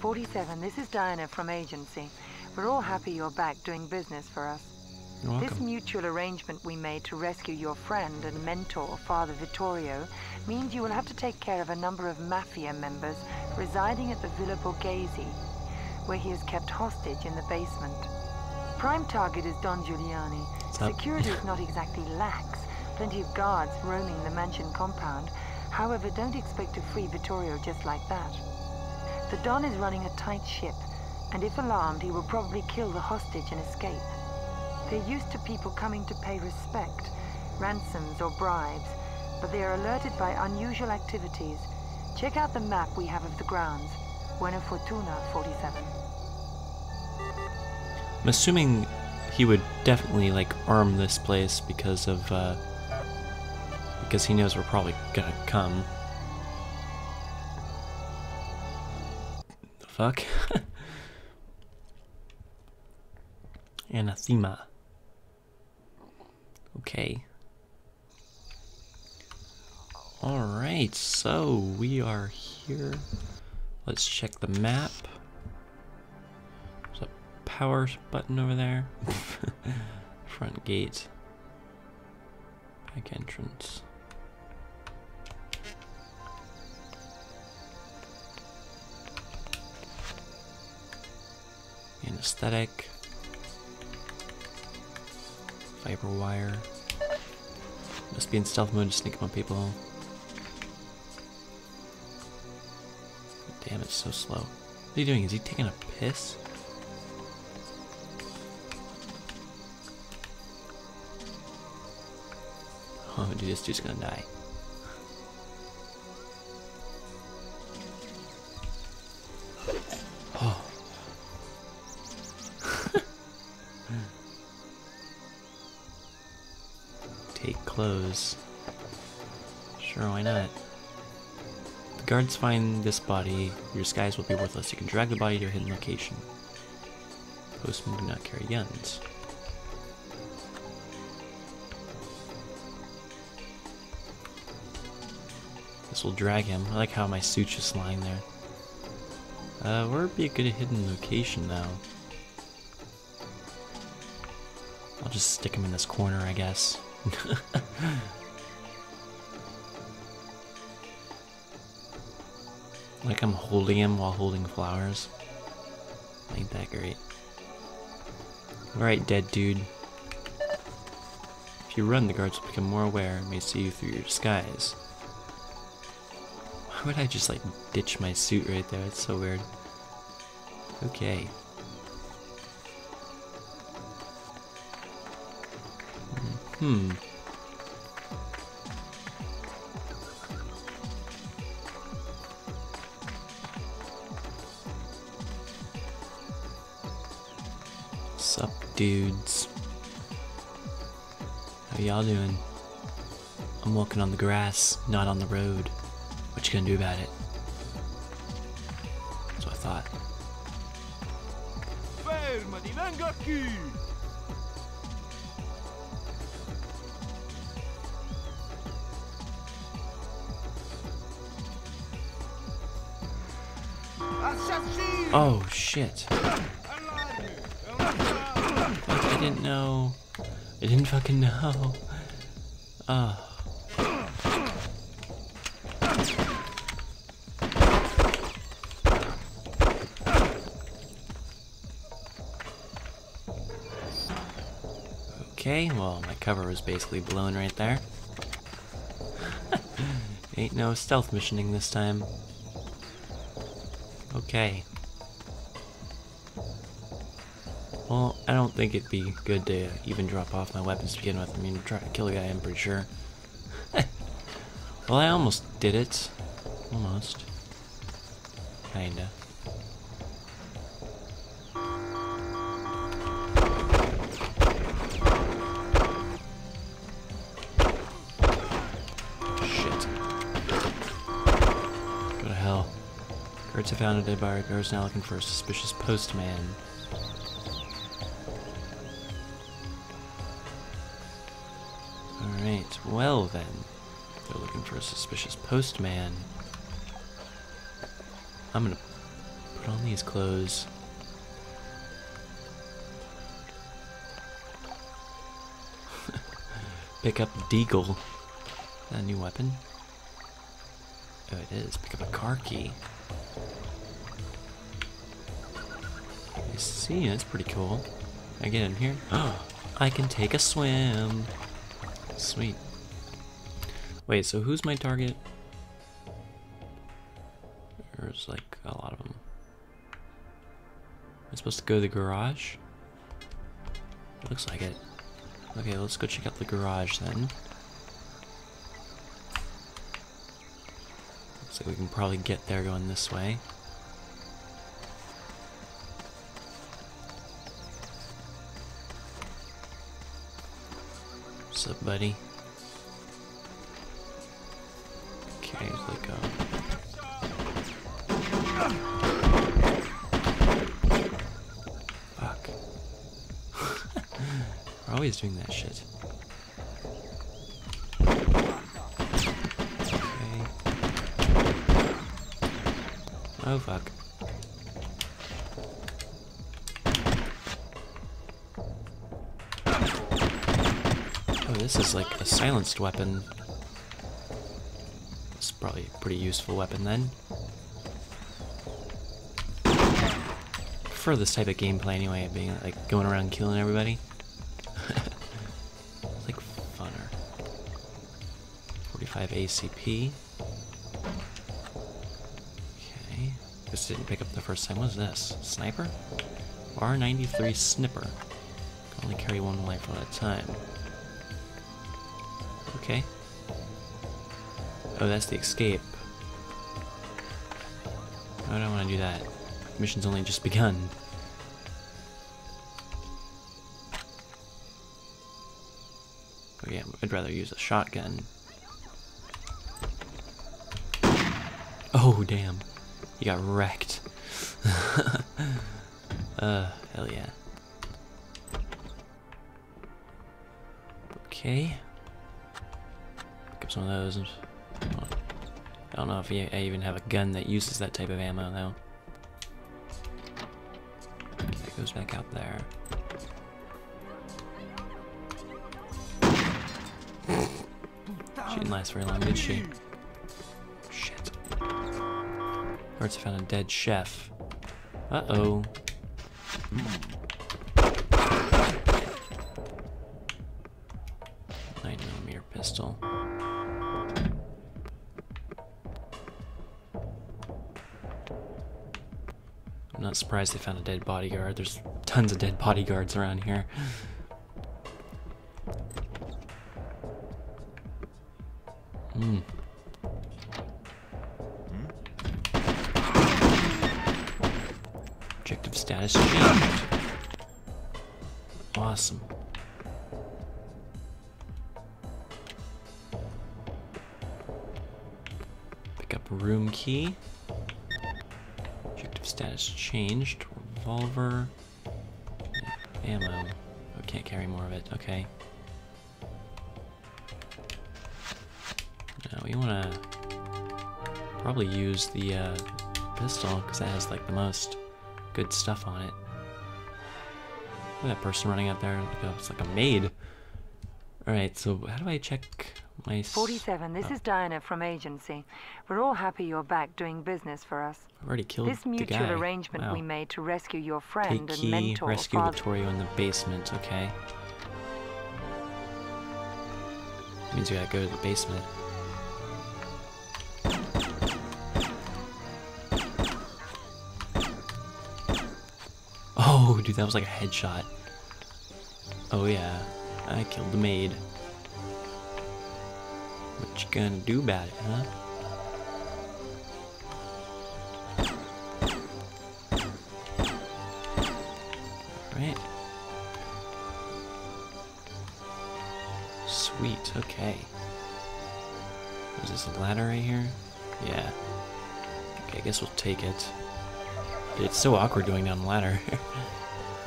47, this is Diana from agency. We're all happy you're back doing business for us. You're welcome. This mutual arrangement we made to rescue your friend and mentor, Father Vittorio, means you will have to take care of a number of Mafia members residing at the Villa Borghese, where he is kept hostage in the basement. Prime target is Don Giuliani. Security is not exactly lax. Plenty of guards roaming the mansion compound. However, don't expect to free Vittorio just like that. The Don is running a tight ship, and if alarmed, he will probably kill the hostage and escape. They're used to people coming to pay respect, ransoms or bribes, but they are alerted by unusual activities. Check out the map we have of the grounds. Buena Fortuna, 47. I'm assuming he would definitely like arm this place because of because he knows we're probably gonna come. The fuck? Anathema. Okay. Alright, so we are here. Let's check the map. There's a power button over there. Front gate. Back entrance. Anesthetic. Fiber wire. Must be in stealth mode to sneak on people. Damn, it's so slow. What are you doing? Is he taking a piss? Oh, dude, this dude's gonna die. Oh. Take clothes. Sure, why not? Guards find this body, your disguise will be worthless. You can drag the body to your hidden location. Postmen do not carry guns. This will drag him. I like how my suit's just lying there. Where would be a good hidden location now? I'll just stick him in this corner, I guess. Like I'm holding him while holding flowers. Ain't that great. Alright, dead dude. If you run, the guards will become more aware and may see you through your disguise. Why would I just like ditch my suit right there? It's so weird. Okay. Hmm. Sup, dudes? How y'all doing? I'm walking on the grass, not on the road. What you gonna do about it? That's what I thought. Oh shit. I didn't know. I didn't fucking know. Okay, well, my cover was basically blown right there. Ain't no stealth missioning this time. Okay. Well, I don't think it'd be good to even drop off my weapons to begin with. I mean, trying to kill a guy, I'm pretty sure. Well, I almost did it. Almost. Kinda. Shit. Go to hell. Guards have found a dead body. Guards now looking for a suspicious postman. Well then, they're looking for a suspicious postman. I'm gonna put Put on these clothes. Pick up Deagle. Is that a new weapon? Oh, it is. Pick up a car key. I see, that's pretty cool. I get in here. I can take a swim. Sweet. Wait, so who's my target? There's like a lot of them. Am I supposed to go to the garage? Looks like it. Okay, let's go check out the garage then. Looks like we can probably get there going this way. What's up, buddy? Okay, let's go. Fuck. We're always doing that shit. Okay. Oh, fuck. This is like a silenced weapon. It's probably a pretty useful weapon then. I prefer this type of gameplay anyway, being like going around killing everybody. It's like funner. 45 ACP. Okay. This didn't pick up the first time. What is this? Sniper? R-93 snipper. Can only carry one rifle at a time. Okay. Oh, that's the escape. I don't want to do that. Mission's only just begun. Oh yeah, I'd rather use a shotgun. Oh, damn. You got wrecked. Hell yeah. Okay. Some of those. I don't know if I even have a gun that uses that type of ammo though. That goes back out there. She didn't last very long, did she? Shit. Hearts found a dead chef. Uh-oh. Not surprised they found a dead bodyguard. There's tons of dead bodyguards around here. Mm. Objective status changed. Awesome. Pick up room key. Status changed. Revolver. Ammo. Oh, can't carry more of it. Okay. Now we want to probably use the pistol because that has like the most good stuff on it. Look at that person running out there. It's like a maid. Alright, so how do I check my... 47, this is Diana from agency. We're all happy you're back doing business for us. I already killed this mutual the guy. Arrangement wow. We made to rescue your friend and mentor. Rescue Vittorio in the basement, okay. That means we gotta go to the basement. Oh, dude, that was like a headshot. Oh yeah. I killed the maid. What you gonna do about it, huh? Alright. Sweet, okay. Is this a ladder right here? Yeah. Okay, I guess we'll take it. It's so awkward going down the ladder.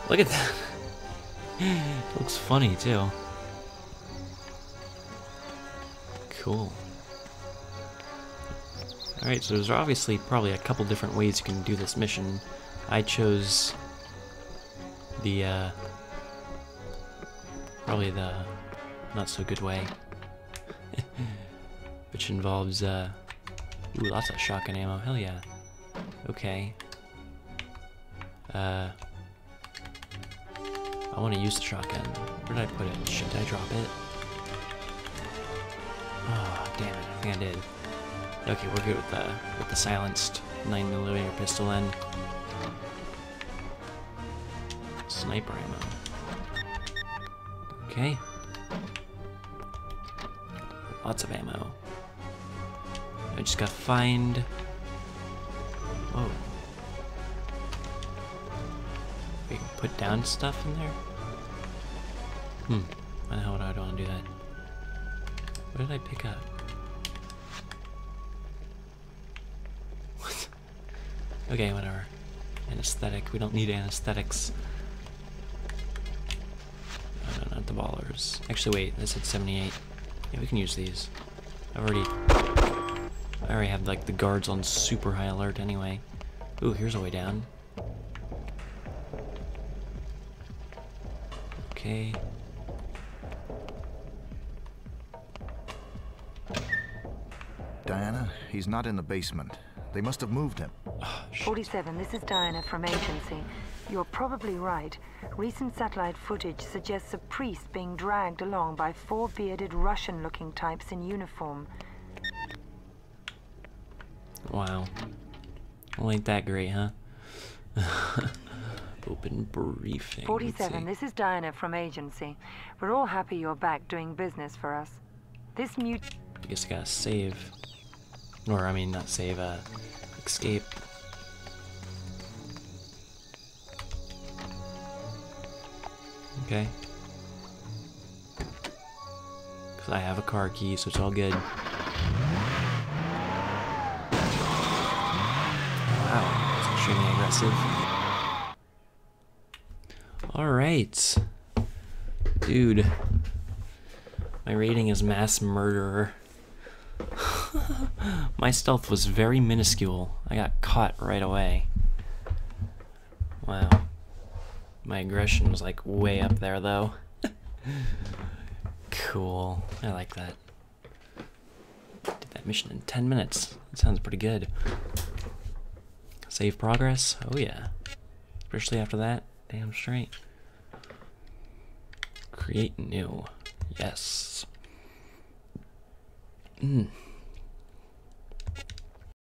Look at that. It looks funny too. Cool. Alright, so there's obviously probably a couple different ways you can do this mission. I chose the, probably the not-so-good way, which involves, ooh, lots of shotgun ammo, hell yeah. Okay. I want to use the shotgun. Where did I put it? Shit, did I drop it? Oh, damn it, I think I did. Okay, we're good with the silenced 9mm pistol then. Sniper ammo. Okay. Lots of ammo. I just gotta find... Whoa. We can put down stuff in there? Why the hell would I want to do that? What did I pick up? What? Okay, whatever. Anesthetic. We don't need anesthetics. Oh, no, not the ballers. Actually, wait. This said 78. Yeah, we can use these. I already have, like, the guards on super high alert anyway. Ooh, here's a way down. Okay. Diana, he's not in the basement. They must have moved him. Oh, 47, this is Diana from agency. You're probably right. Recent satellite footage suggests a priest being dragged along by four bearded Russian-looking types in uniform. Wow. Well, ain't that great, huh? Open briefing. 47, this is Diana from agency. We're all happy you're back doing business for us. This mute... I guess I gotta save. Or, I mean, not save, escape. Okay. Because I have a car key, so it's all good. Wow, that's extremely aggressive. Alright. Dude. My rating is mass murderer. My stealth was very minuscule. I got caught right away. Wow. My aggression was like way up there though. Cool. I like that. Did that mission in 10 minutes. That sounds pretty good. Save progress? Oh yeah. Especially after that. Damn straight. Create new. Yes.